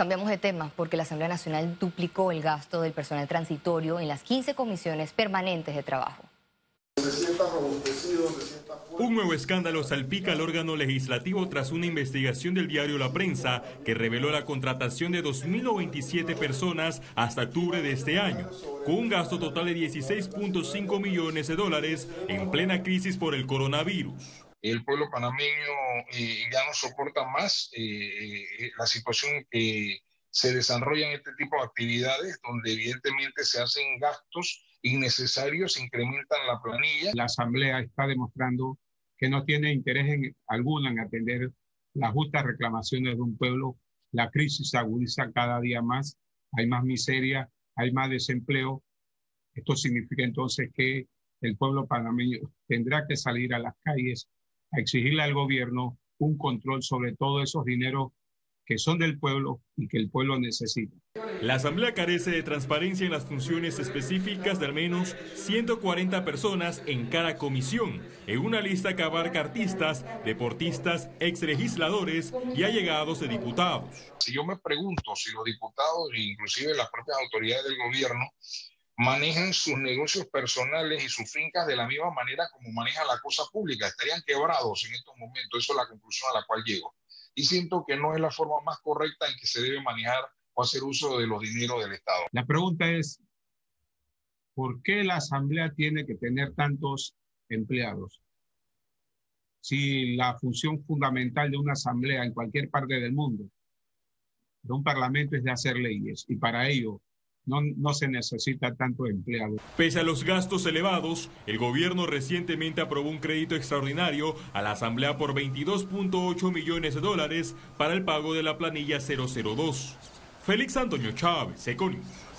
Cambiamos de tema porque la Asamblea Nacional duplicó el gasto del personal transitorio en las 15 comisiones permanentes de trabajo. Un nuevo escándalo salpica al órgano legislativo tras una investigación del diario La Prensa que reveló la contratación de 2.027 personas hasta octubre de este año, con un gasto total de 16.5 millones de dólares en plena crisis por el coronavirus. El pueblo panameño ya no soporta más la situación que se desarrolla en este tipo de actividades, donde evidentemente se hacen gastos innecesarios, se incrementan la planilla. La Asamblea está demostrando que no tiene interés alguno en atender las justas reclamaciones de un pueblo. La crisis se agudiza cada día más, hay más miseria, hay más desempleo. Esto significa entonces que el pueblo panameño tendrá que salir a las calles a exigirle al gobierno un control sobre todos esos dineros que son del pueblo y que el pueblo necesita. La Asamblea carece de transparencia en las funciones específicas de al menos 140 personas en cada comisión, en una lista que abarca artistas, deportistas, exlegisladores y allegados de diputados. Si yo me pregunto si los diputados e inclusive las propias autoridades del gobierno manejan sus negocios personales y sus fincas de la misma manera como maneja la cosa pública, estarían quebrados en estos momentos. Eso es la conclusión a la cual llego. Y siento que no es la forma más correcta en que se debe manejar o hacer uso de los dineros del Estado. La pregunta es, ¿por qué la Asamblea tiene que tener tantos empleados? Si la función fundamental de una Asamblea en cualquier parte del mundo, de un parlamento, es de hacer leyes, y para ello no se necesita tanto empleado. Pese a los gastos elevados, el gobierno recientemente aprobó un crédito extraordinario a la Asamblea por 22.8 millones de dólares para el pago de la planilla 002. Félix Antonio Chávez, ECO News.